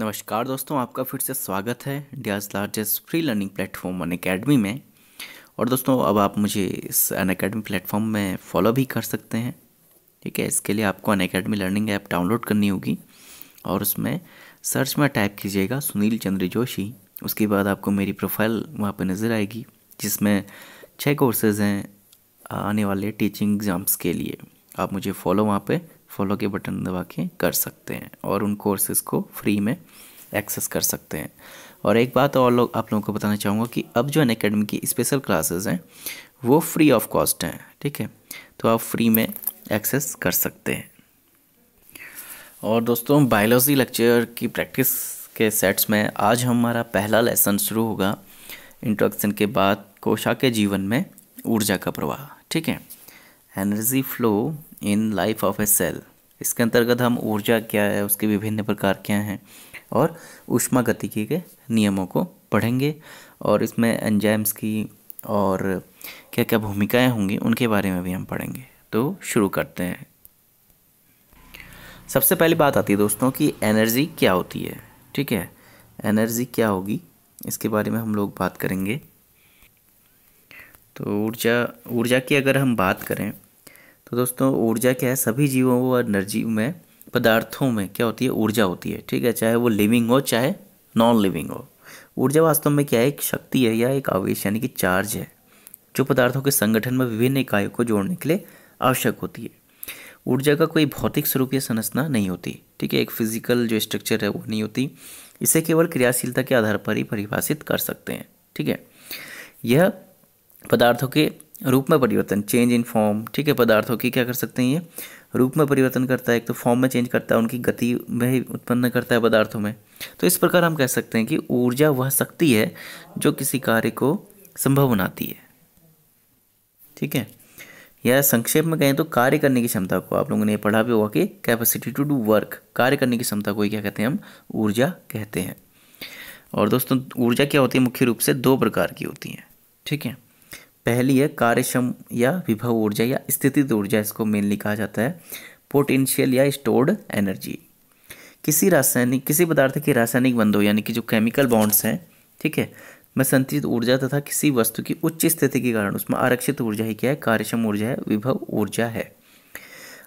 नमस्कार दोस्तों, आपका फिर से स्वागत है India's largest free learning platform Unacademy में। और दोस्तों, अब आप मुझे इस अनअकैडमी प्लेटफॉर्म में फॉलो भी कर सकते हैं, ठीक है। इसके लिए आपको अनअकैडमी लर्निंग ऐप डाउनलोड करनी होगी और उसमें सर्च में टाइप कीजिएगा सुनील चंद्र जोशी। उसके बाद आपको मेरी प्रोफाइल वहाँ पर नज़र आएगी, जिसमें 6 कोर्सेज़ हैं आने वाले टीचिंग एग्ज़ाम्स के लिए। आप मुझे फॉलो वहाँ पे फॉलो के बटन दबा के कर सकते हैं और उन कोर्सेज़ को फ्री में एक्सेस कर सकते हैं। और एक बात और आप लोगों को बताना चाहूँगा कि अब जो अनअकैडमी की स्पेशल क्लासेस हैं वो फ्री ऑफ कॉस्ट हैं, ठीक है। तो आप फ्री में एक्सेस कर सकते हैं। और दोस्तों, बायोलॉजी लेक्चर की प्रैक्टिस के सेट्स में आज हमारा पहला लेसन शुरू होगा इंट्रोडक्शन के बाद कोशा के जीवन में ऊर्जा का प्रवाह, ठीक है, energy flow in life of a cell. इसके अंतर्गत हम ऊर्जा क्या है, उसके विभिन्न प्रकार क्या हैं और ऊष्मागतिकी के नियमों को पढ़ेंगे और इसमें एंजाइम्स की और क्या क्या भूमिकाएं होंगी उनके बारे में भी हम पढ़ेंगे। तो शुरू करते हैं। सबसे पहली बात आती है दोस्तों कि एनर्जी क्या होती है, ठीक है। एनर्जी क्या होगी इसके बारे में हम लोग बात करेंगे। तो ऊर्जा की अगर हम बात करें तो दोस्तों, ऊर्जा क्या है, सभी जीवों और निर्जीव में पदार्थों में क्या होती है, ऊर्जा होती है, ठीक है, चाहे वो लिविंग हो चाहे नॉन लिविंग हो। ऊर्जा वास्तव में क्या है, एक शक्ति है या एक आवेश यानी कि चार्ज है, जो पदार्थों के संगठन में विभिन्न इकाइयों को जोड़ने के लिए आवश्यक होती है। ऊर्जा का कोई भौतिक स्वरूप या संरचना नहीं होती, ठीक है, एक फिजिकल जो स्ट्रक्चर है वो नहीं होती। इसे केवल क्रियाशीलता के आधार पर ही परिभाषित कर सकते हैं, ठीक है। यह पदार्थों के रूप में परिवर्तन, चेंज इन फॉर्म, ठीक है, पदार्थों की क्या कर सकते हैं, ये रूप में परिवर्तन करता है, एक तो फॉर्म में चेंज करता है, उनकी गति में ही उत्पन्न करता है पदार्थों में। तो इस प्रकार हम कह सकते हैं कि ऊर्जा वह शक्ति है जो किसी कार्य को संभव बनाती है, ठीक है। यह संक्षेप में कहें तो कार्य करने की क्षमता को, आप लोगों ने पढ़ा भी होगा कि कैपेसिटी टू डू वर्क, कार्य करने की क्षमता को ही क्या कहते हैं, हम ऊर्जा कहते हैं। और दोस्तों, ऊर्जा क्या होती है, मुख्य रूप से 2 प्रकार की होती है, ठीक है। पहली है कार्यक्षम या विभव ऊर्जा या स्थितिज ऊर्जा, इसको मेनली कहा जाता है पोटेंशियल या स्टोर्ड एनर्जी। किसी पदार्थ के रासायनिक बंधों यानी कि जो केमिकल बॉन्ड्स हैं, ठीक है, में संचित ऊर्जा तथा किसी वस्तु की उच्च स्थिति के कारण उसमें आरक्षित ऊर्जा ही क्या है, कार्यक्षम ऊर्जा है, विभव ऊर्जा है।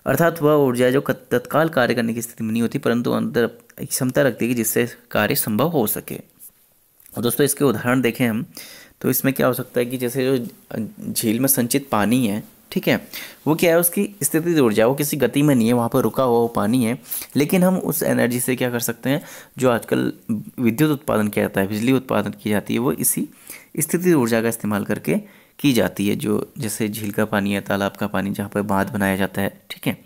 अर्थात वह ऊर्जा जो तत्काल कार्य करने की स्थिति में नहीं होती, परंतु अंदर एक क्षमता रखती है जिससे कार्य संभव हो सके। और दोस्तों, इसके उदाहरण देखें हम तो इसमें क्या हो सकता है कि जैसे जो झील में संचित पानी है, ठीक है, वो क्या है, उसकी स्थितिज ऊर्जा, वो किसी गति में नहीं है, वहाँ पर रुका हुआ पानी है, लेकिन हम उस एनर्जी से क्या कर सकते हैं, जो आजकल विद्युत उत्पादन किया जाता है, बिजली उत्पादन की जाती है, वो इसी स्थितिज ऊर्जा का इस्तेमाल करके की जाती है, जो जैसे झील का पानी है, तालाब का पानी, जहाँ पर बांध बनाया जाता है, ठीक है।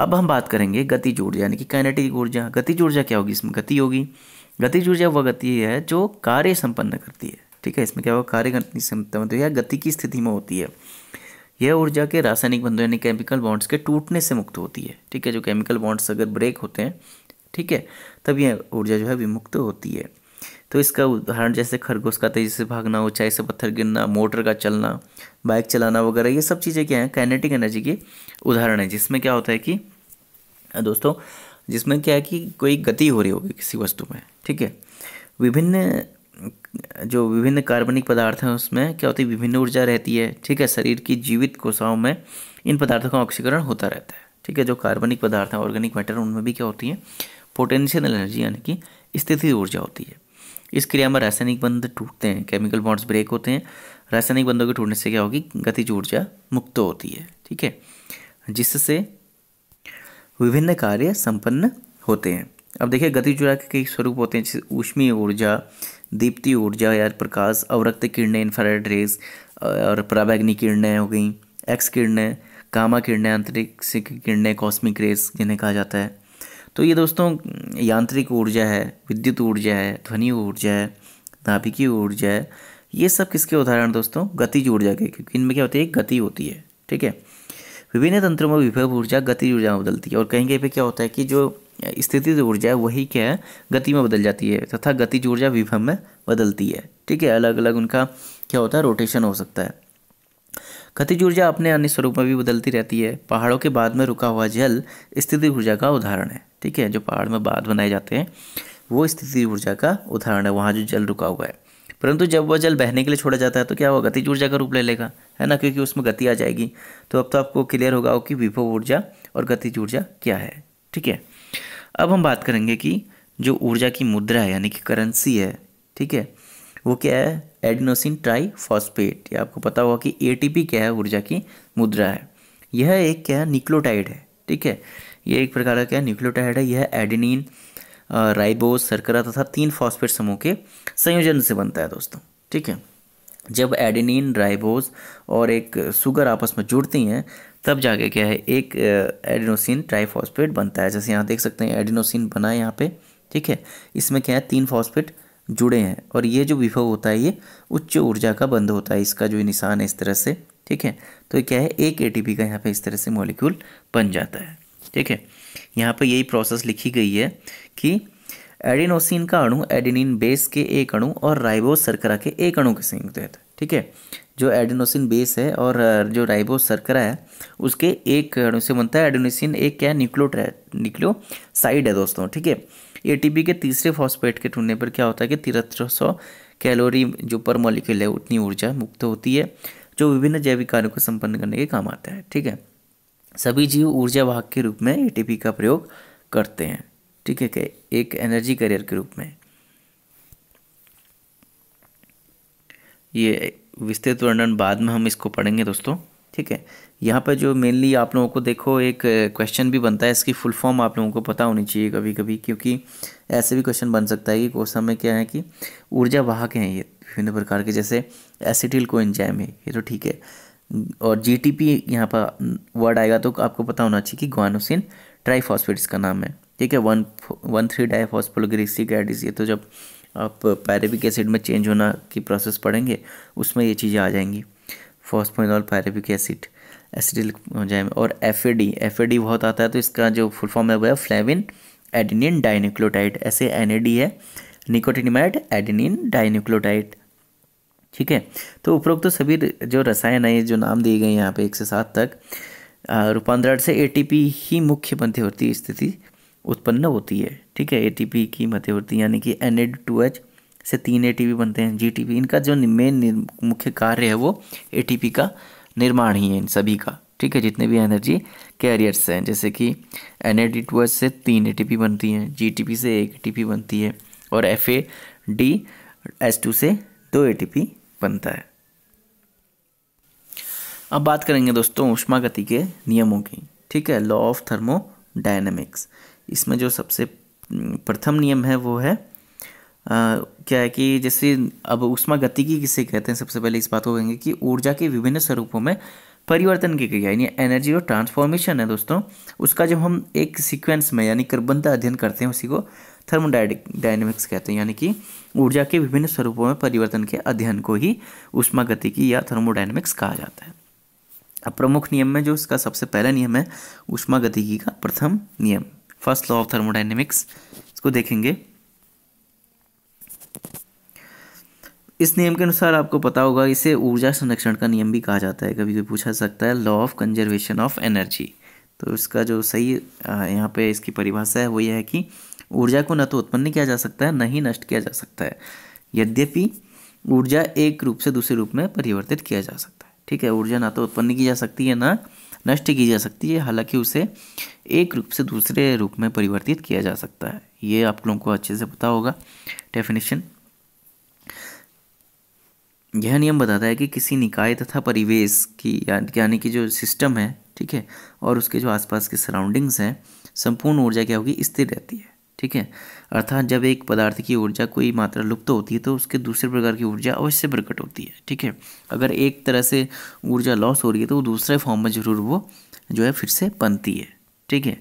अब हम बात करेंगे गतिज ऊर्जा यानी कि काइनेटिक ऊर्जा। गतिज ऊर्जा क्या होगी, इसमें गति होगी। गतिज ऊर्जा वह गति है जो कार्य संपन्न करती है, ठीक है, इसमें क्या होगा, कार्य करने की क्षमता होती है या गति की स्थिति में होती है। यह ऊर्जा के रासायनिक बंधों यानी केमिकल बॉन्ड्स के टूटने से मुक्त होती है, ठीक है, जो केमिकल बॉन्ड्स अगर ब्रेक होते हैं, ठीक है, तब यह ऊर्जा जो है विमुक्त होती है। तो इसका उदाहरण जैसे खरगोश का तेजी से भागना, ऊंचाई से पत्थर गिरना, मोटर का चलना, बाइक चलाना वगैरह, ये सब चीज़ें क्या हैं, काइनेटिक एनर्जी के उदाहरण है, जिसमें क्या होता है कि दोस्तों, जिसमें क्या है कि कोई गति हो रही होगी किसी वस्तु में, ठीक है। विभिन्न कार्बनिक पदार्थ हैं उसमें क्या होती है, विभिन्न ऊर्जा रहती है, ठीक है। शरीर की जीवित कोशिकाओं में इन पदार्थों का ऑक्सीकरण होता रहता है, ठीक है। जो कार्बनिक पदार्थ हैं, ऑर्गेनिक मैटर, उनमें भी क्या होती है, पोटेंशियल एनर्जी यानी कि स्थितिज ऊर्जा होती है। इस क्रिया में रासायनिक बंध टूटते हैं, केमिकल बॉन्ड्स ब्रेक होते हैं, रासायनिक बंधों के टूटने से क्या होगी, गतिज ऊर्जा मुक्त होती है, ठीक है, जिससे विभिन्न कार्य संपन्न होते हैं। अब देखिए, गतिज ऊर्जा के कई स्वरूप होते हैं, जैसे ऊष्मीय ऊर्जा, दीप्ति ऊर्जा या प्रकाश, अवरक्त किरणें, इन्फ्रारेड रेज और पराबैंगनी किरणें हो गई, एक्स किरणें, गामा किरणें, अंतरिक्ष किरणें, कॉस्मिक रेज जिन्हें कहा जाता है। तो ये दोस्तों यांत्रिक ऊर्जा है, विद्युत ऊर्जा है, ध्वनि ऊर्जा है, नाभिकीय ऊर्जा है, ये सब किसके उदाहरण दोस्तों, गतिज ऊर्जा के, क्योंकि इनमें क्या होती है, गति होती है, ठीक है। विभिन्न तंत्रों में विभव ऊर्जा गतिज ऊर्जा में बदलती है और कहीं कहीं पे क्या होता है कि जो स्थितिज ऊर्जा है वही क्या है, गति में बदल जाती है तथा गतिज ऊर्जा विभव में बदलती है, ठीक है। अलग अलग उनका क्या होता है, रोटेशन हो सकता है। गतिज ऊर्जा अपने अन्य स्वरूप में भी बदलती रहती है। पहाड़ों के बाद में रुका हुआ जल स्थितिज ऊर्जा का उदाहरण है, ठीक है। जो पहाड़ में बांध बनाए जाते हैं वो स्थिति ऊर्जा का उदाहरण है, वहाँ जो जल रुका हुआ है। परंतु जब वह जल बहने के लिए छोड़ा जाता है तो क्या होगा, गतिज ऊर्जा का रूप ले लेगा, है ना, क्योंकि उसमें गति आ जाएगी। तो अब तो आपको क्लियर होगा कि विभव ऊर्जा और गतिज ऊर्जा क्या है। ठीक है, अब हम बात करेंगे कि जो ऊर्जा की मुद्रा है यानी कि करेंसी है, ठीक है, वो क्या है, एडिनोसिन ट्राइफॉस्फेट। ये आपको पता होगा कि एटीपी क्या है, ऊर्जा की मुद्रा है। यह एक क्या है, न्यूक्लियोटाइड है। ठीक है, ये एक प्रकार का क्या है, न्यूक्लियोटाइड है। यह एडेनिन, राइबोस, शर्करा तथा 3 फॉस्फेट समूह के संयोजन से बनता है दोस्तों। ठीक है, जब एडेनिन, राइबोस और एक शुगर आपस में जुड़ती हैं तब जाके क्या है, एक एडिनोसिन ट्राइफॉस्फेट बनता है। जैसे यहाँ देख सकते हैं एडिनोसिन बना है यहाँ पे। ठीक है, इसमें क्या है, 3 फॉस्फेट जुड़े हैं और ये जो विभव होता है ये उच्च ऊर्जा का बंध होता है, इसका जो निशान है इस तरह से। ठीक है, तो क्या है, एक एटीपी का यहाँ पे इस तरह से मॉलिक्यूल बन जाता है। ठीक है, यहाँ पे यही प्रोसेस लिखी गई है कि एडिनोसिन का अणु एडेनिन बेस के एक अणु और राइबोस शर्करा के एक अणु के संयुक्त है। ठीक है, जो एडेनोसिन बेस है और जो राइबोस शर्करा है उसके एक अणु से बनता है। एडेनोसिन एक क्या है, न्यूक्लियोसाइड है दोस्तों। ठीक है, एटीपी के तीसरे फॉस्फेट के टूटने पर क्या होता है कि 7300 कैलोरी जो पर मॉलिक्यूल है उतनी ऊर्जा मुक्त होती है, जो विभिन्न जैविक कार्यों को संपन्न करने के काम आता है। ठीक है, सभी जीव ऊर्जा वाहक के रूप में एटीपी का प्रयोग करते हैं। ठीक है, एक एनर्जी कैरियर के रूप में। ये विस्तृत वर्णन बाद में हम इसको पढ़ेंगे दोस्तों। ठीक है, यहाँ पर जो मेनली आप लोगों को देखो एक क्वेश्चन भी बनता है, इसकी फुल फॉर्म आप लोगों को पता होनी चाहिए कभी कभी, क्योंकि ऐसे भी क्वेश्चन बन सकता है कि क्वेश्चन में क्या है कि ऊर्जा वाहक हैं ये विभिन्न प्रकार के, जैसे एसिटिल कोएंजाइम है ये, तो ठीक है, और जीटीपी यहाँ पर वर्ड आएगा तो आपको पता होना चाहिए कि ग्वानोसिन ट्राइफॉस्फेट इसका नाम है। ठीक है, 1,3 डाइफॉस्फोलिसिक एसिड, ये तो जब आप पायरेबिक एसिड में चेंज होना की प्रोसेस पढ़ेंगे उसमें ये चीज़ें आ जाएंगी, phosphoenol pyruvic acid, acetyl coenzyme और एफएडी बहुत आता है, तो इसका जो फुल फॉर्म है वो है फ्लेविन एडेनिन डाइन्यूक्लियोटाइड। ऐसे एनएडी है, निकोटिनामाइड एडेनिन डाइन्यूक्लियोटाइड। ठीक है, तो उपरोक्त तो सभी जो रसायन है जो नाम दिए गए हैं यहाँ पे 1 से 7 तक, रूपांतरण से एटीपी ही मुख्य मध्यवर्ती स्थिति उत्पन्न होती है। ठीक है, एटीपी की मध्यवर्ती यानी कि Na2H से 3 एटीपी बनते हैं, जीटीपी। इनका जो मेन मुख्य कार्य है वो एटीपी का निर्माण ही है इन सभी का। ठीक है, जितने भी एनर्जी कैरियर्स हैं, जैसे कि Na2H से 3 एटीपी बनती हैं, जीटीपी से 1 एटीपी बनती है और FADH2 से 2 एटीपी बनता है। अब बात करेंगे दोस्तों ऊष्मागति के नियमों की। ठीक है, लॉ ऑफ थर्मोडायनेमिक्स। इसमें जो सबसे प्रथम नियम है वो है क्या है कि जैसे अब ऊष्मागतिकी किसे कहते हैं, सबसे पहले इस बात को कहेंगे कि ऊर्जा के विभिन्न स्वरूपों में परिवर्तन की क्रिया यानी एनर्जी और ट्रांसफॉर्मेशन है दोस्तों, उसका जब हम एक सीक्वेंस में यानी क्रमबद्ध अध्ययन करते हैं उसी को थर्मोडायनेमिक्स कहते हैं, यानी कि ऊर्जा के विभिन्न स्वरूपों में परिवर्तन के अध्ययन को ही ऊष्मागतिकी या थर्मोडायनेमिक्स कहा जाता है। अब प्रमुख नियम में जो इसका सबसे पहला नियम है ऊष्मागतिकी का, प्रथम नियम, फर्स्ट लॉ ऑफ थर्मोडायनेमिक्स, इसको देखेंगे। इस नियम के अनुसार आपको पता होगा इसे ऊर्जा संरक्षण का नियम भी कहा जाता है, कभी कभी पूछा सकता है law of conservation of energy. तो इसका जो सही यहाँ पे इसकी परिभाषा है वो ये है कि ऊर्जा को न तो उत्पन्न किया जा सकता है न ही नष्ट किया जा सकता है, यद्यपि ऊर्जा एक रूप से दूसरे रूप में परिवर्तित किया जा सकता है। ठीक है, ऊर्जा ना तो उत्पन्न की जा सकती है ना नष्ट की जा सकती है, हालांकि उसे एक रूप से दूसरे रूप में परिवर्तित किया जा सकता है। ये आप लोगों को अच्छे से पता होगा डेफिनेशन। यह नियम बताता है कि किसी निकाय तथा परिवेश की यानी कि जो सिस्टम है, ठीक है, और उसके जो आसपास के सराउंडिंग्स हैं, संपूर्ण ऊर्जा क्या होगी, स्थिर रहती है। ठीक है, अर्थात जब एक पदार्थ की ऊर्जा कोई मात्रा लुप्त होती है तो उसके दूसरे प्रकार की ऊर्जा अवश्य प्रकट होती है। ठीक है, अगर एक तरह से ऊर्जा लॉस हो रही है तो दूसरे फॉर्म में जरूर वो जो है फिर से बनती है। ठीक है,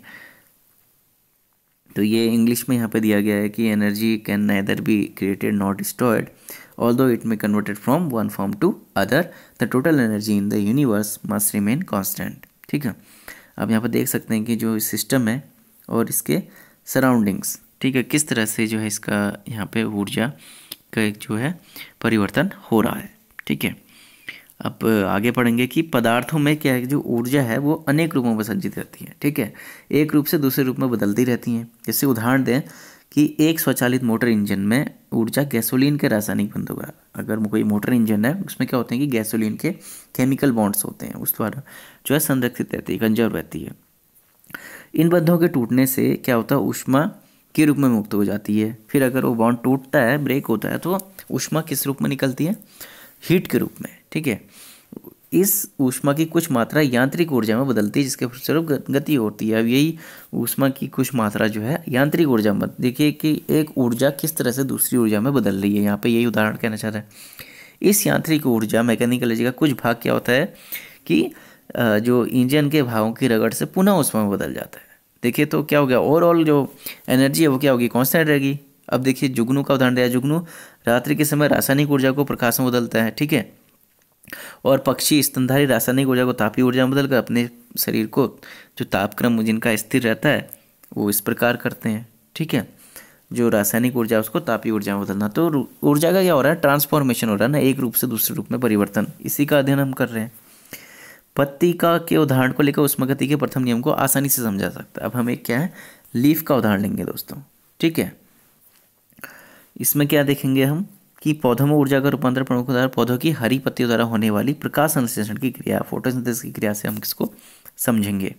तो ये इंग्लिश में यहाँ पे दिया गया है कि energy can neither be created not destroyed although it may converted from one form to other, the total energy in the universe must remain constant। ठीक है, अब यहाँ पर देख सकते हैं कि जो सिस्टम है और इसके सराउंडिंग्स, ठीक है, किस तरह से जो है इसका यहाँ पे ऊर्जा का एक जो है परिवर्तन हो रहा है। ठीक है, अब आगे पढ़ेंगे कि पदार्थों में क्या है, जो ऊर्जा है वो अनेक रूपों में संचित रहती है। ठीक है, एक रूप से दूसरे रूप में बदलती रहती हैं। जैसे उदाहरण दें कि एक स्वचालित मोटर इंजन में ऊर्जा गैसोलीन के रासायनिक बंधुआ, अगर कोई मोटर इंजन है उसमें क्या होते हैं कि गैसोलीन के केमिकल बॉन्ड्स होते हैं, उस द्वारा जो है संरक्षित रहती है, कंजर्व रहती है। इन बंधों के टूटने से क्या होता है, ऊष्मा के रूप में मुक्त हो जाती है। फिर अगर वो बॉन्ड टूटता है, ब्रेक होता है, तो ऊष्मा किस रूप में निकलती है, हीट के रूप में। ठीक है, इस ऊष्मा की कुछ मात्रा यांत्रिक ऊर्जा में बदलती है जिसके फलस्वरूप गति होती है। अब यही ऊष्मा की कुछ मात्रा जो है यांत्रिक ऊर्जा में, देखिए कि एक ऊर्जा किस तरह से दूसरी ऊर्जा में बदल रही है, यहाँ पे यही उदाहरण कहना चाह रहा है। इस यांत्रिक ऊर्जा मैकेनिकल एनर्जी का कुछ भाग क्या होता है कि जो इंजन के भागों की रगड़ से पुनः ऊष्मा में बदल जाता है। देखिए तो क्या हो गया, ओवरऑल जो एनर्जी है वो क्या होगी, कॉन्स्टेंट रहेगी। अब देखिए जुगनू का उदाहरण दिया, जुगनू रात्रि के समय रासायनिक ऊर्जा को प्रकाश में बदलता है। ठीक है, और पक्षी स्तनधारी रासायनिक ऊर्जा को तापीय ऊर्जा में बदलकर अपने शरीर को जो तापक्रम जिनका स्थिर रहता है वो इस प्रकार करते हैं। ठीक है, जो रासायनिक ऊर्जा उसको तापीय ऊर्जा में बदलना, तो ऊर्जा का क्या हो रहा है, ट्रांसफॉर्मेशन हो रहा है ना, एक रूप से दूसरे रूप में परिवर्तन, इसी का अध्ययन हम कर रहे हैं। पत्तिका के उदाहरण को लेकर उष्मागतिकी के प्रथम नियम को आसानी से समझा सकता है। अब हम एक क्या है, लीफ का उदाहरण लेंगे दोस्तों। ठीक है, इसमें क्या देखेंगे हम कि पौधों में ऊर्जा का रूपांतरण प्रमुख उदाहरण पौधों की हरी पत्तियों द्वारा होने वाली प्रकाश संश्लेषण की क्रिया, फोटोसिंथेसिस की क्रिया से हम इसको समझेंगे।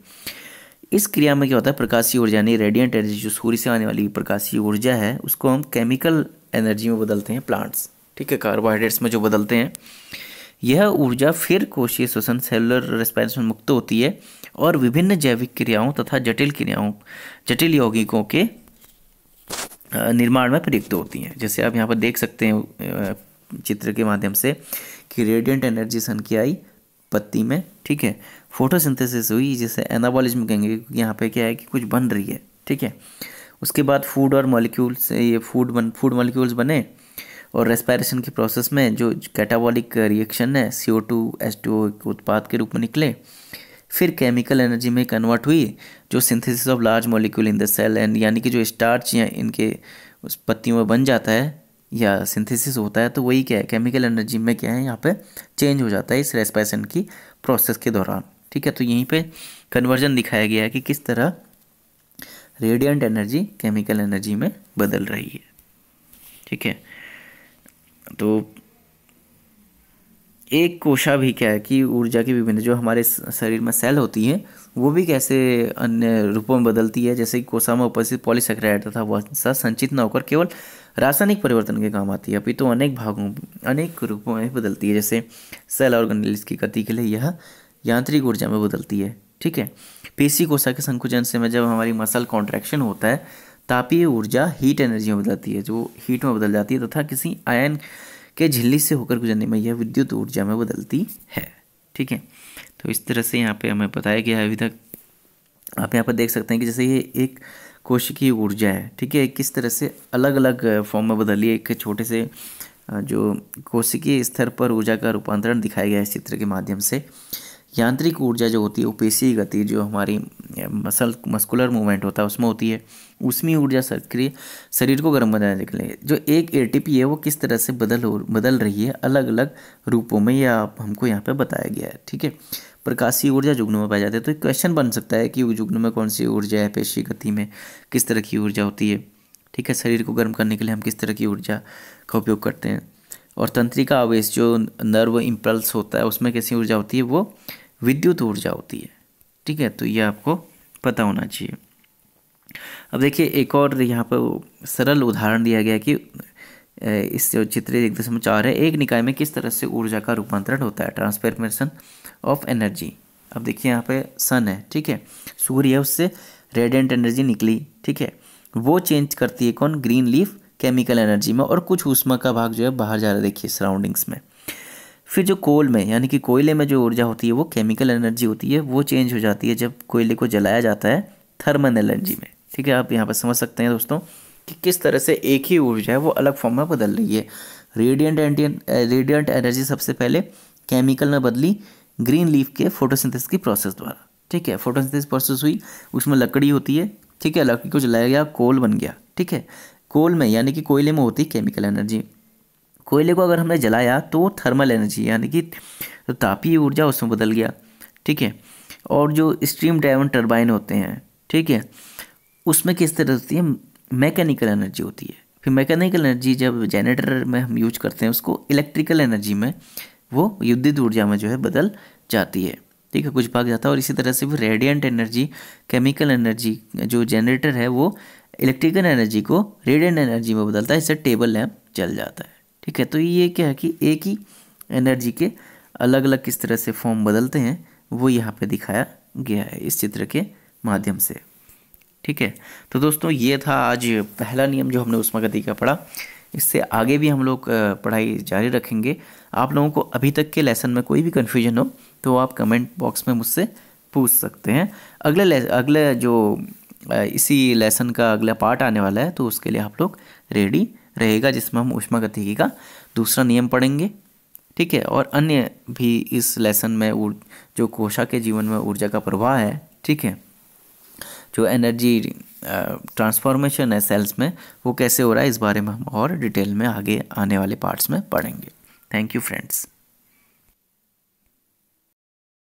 इस क्रिया में क्या होता है, प्रकाशीय ऊर्जा यानी रेडिएंट एनर्जी, जो सूर्य से आने वाली प्रकाशीय ऊर्जा है उसको हम केमिकल एनर्जी में बदलते हैं, प्लांट्स। ठीक है, कार्बोहाइड्रेट्स में जो बदलते हैं, यह ऊर्जा फिर कोशीय श्वसन सेलुलर रेस्पिरेशन मुक्त होती है और विभिन्न जैविक क्रियाओं तथा जटिल यौगिकों के निर्माण में प्रयुक्त होती हैं। जैसे आप यहाँ पर देख सकते हैं चित्र के माध्यम से कि रेडिएंट एनर्जी सन की आई पत्ती में। ठीक है, फोटोसिंथेसिस हुई जिसे एनाबॉलिज्म कहेंगे, यहाँ पे क्या है कि कुछ बन रही है। ठीक है, उसके बाद फूड और मॉलिक्यूल्स, ये फूड मॉलिक्यूल्स बने और रेस्पिरेशन की प्रोसेस में जो कैटाबॉलिक रिएक्शन है CO2 H2O के उत्पाद के रूप में निकले, फिर केमिकल एनर्जी में कन्वर्ट हुई जो synthesis of large molecule in the cell and, यानी कि जो स्टार्च या इनके उस पत्तियों में बन जाता है या सिंथेसिस होता है, तो वही क्या है, केमिकल एनर्जी में क्या है यहाँ पे चेंज हो जाता है इस रेस्पिरेशन की प्रोसेस के दौरान। ठीक है, तो यहीं पर कन्वर्जन दिखाया गया है कि किस तरह रेडिएंट एनर्जी केमिकल एनर्जी में बदल रही है। ठीक है, तो एक कोशा भी क्या है कि ऊर्जा की विभिन्न जो हमारे शरीर में सेल होती है वो भी कैसे अन्य रूपों में बदलती है, जैसे कि कोशा में उपस्थित पॉलीसेकेराइड तथा वसा संचित न होकर केवल रासायनिक परिवर्तन के काम आती है, अभी तो अनेक भागों अनेक रूपों में बदलती है, जैसे सेल ऑर्गेनेल्स की गति के लिए यह यांत्रिक ऊर्जा में बदलती है। ठीक है, पेशी कोशा के संकुचन से में जब हमारी मसल कॉन्ट्रैक्शन होता है, तापीय ऊर्जा हीट एनर्जी में बदलती है जो हीट में बदल जाती है, तथा किसी आयन के झिल्ली से होकर गुजरने में यह विद्युत ऊर्जा में बदलती है। ठीक है, तो इस तरह से यहाँ पे हमें बताया गया है अभी तक। आप यहाँ पर देख सकते हैं कि जैसे ये एक कोशिकीय ऊर्जा है, ठीक है, किस तरह से अलग अलग फॉर्म में बदली है। एक छोटे से जो कोशिकीय स्तर पर ऊर्जा का रूपांतरण दिखाया गया है इस चित्र के माध्यम से। यांत्रिक ऊर्जा जो होती है वो पेशी गति जो हमारी मस्कुलर मूवमेंट होता है उसमें होती है। उसमें ऊर्जा सक्रिय शरीर को गर्म बनाने के लिए जो एक ATP है वो किस तरह से बदल रही है अलग अलग रूपों में, यह हमको यहाँ पे बताया गया है। ठीक है, प्रकाशीय ऊर्जा जुगनू में पाई जाती है, तो क्वेश्चन बन सकता है कि जुगनू में कौन सी ऊर्जा है, पेशी गति में किस तरह की ऊर्जा होती है। ठीक है, शरीर को गर्म करने के लिए हम किस तरह की ऊर्जा का उपयोग करते हैं, और तंत्रिका आवेश जो नर्व इम्पल्स होता है उसमें कैसी ऊर्जा होती है, वो विद्युत ऊर्जा होती है। ठीक है, तो यह आपको पता होना चाहिए। अब देखिए एक और यहाँ पर सरल उदाहरण दिया गया कि इस चित्र 1.4 है, एक निकाय में किस तरह से ऊर्जा का रूपांतरण होता है, ट्रांसफॉर्मेशन ऑफ एनर्जी। अब देखिए यहाँ पे सन है, ठीक है, सूर्य है, उससे रेडिएंट एनर्जी निकली। ठीक है, वो चेंज करती है कौन, ग्रीन लीफ केमिकल एनर्जी में, और कुछ ऊष्मा का भाग जो है बाहर जा रहा है देखिए सराउंडिंग्स में। फिर जो कोल में यानी कि कोयले में जो ऊर्जा होती है वो केमिकल एनर्जी होती है, वो चेंज हो जाती है जब कोयले को जलाया जाता है थर्मल एनर्जी में। ठीक है, आप यहाँ पर समझ सकते हैं दोस्तों कि किस तरह से एक ही ऊर्जा है वो अलग फॉर्म में बदल रही है। रेडिएंट एनर्जी सबसे पहले केमिकल में बदली ग्रीन लीफ के फोटोसिंथेसिस की प्रोसेस द्वारा। ठीक है, फोटोसिंथेसिस प्रोसेस हुई, उसमें लकड़ी होती है, ठीक है, लकड़ी को जलाया गया, कोल बन गया। ठीक है, कोल में यानी कि कोयले में होती केमिकल एनर्जी, कोयले को अगर हमने जलाया तो थर्मल एनर्जी यानी कि तापीय ऊर्जा उसमें बदल गया। ठीक है, और जो स्ट्रीम ड्राइवन टर्बाइन होते हैं, ठीक है, उसमें किस तरह होती है मैकेनिकल एनर्जी होती है। फिर मैकेनिकल एनर्जी जब जनरेटर में हम यूज करते हैं उसको इलेक्ट्रिकल एनर्जी में, वो विद्युत ऊर्जा में जो है बदल जाती है, ठीक है, कुछ भाग जाता है। और इसी तरह से भी रेडिएंट एनर्जी, केमिकल एनर्जी जो जनरेटर है वो इलेक्ट्रिकल एनर्जी को रेडिएंट एनर्जी में बदलता है, इससे टेबल लैंप जल जाता है, ठीक है। तो ये क्या है कि एक ही एनर्जी के अलग अलग किस तरह से फॉर्म बदलते हैं वो यहाँ पे दिखाया गया है इस चित्र के माध्यम से, ठीक है। तो दोस्तों ये था आज पहला नियम जो हमने ऊष्मागतिकी का पढ़ा। इससे आगे भी हम लोग पढ़ाई जारी रखेंगे। आप लोगों को अभी तक के लेसन में कोई भी कन्फ्यूजन हो तो आप कमेंट बॉक्स में मुझसे पूछ सकते हैं। अगले जो इसी लेसन का अगला पार्ट आने वाला है तो उसके लिए आप लोग रेडी रहेगा, जिसमें हम ऊष्मागतिकी का दूसरा नियम पढ़ेंगे, ठीक है। और अन्य भी इस लेसन में जो कोशिका के जीवन में ऊर्जा का प्रवाह है, ठीक है, जो एनर्जी ट्रांसफॉर्मेशन है सेल्स में वो कैसे हो रहा है, इस बारे में हम और डिटेल में आगे आने वाले पार्ट्स में पढ़ेंगे। Thank you friends.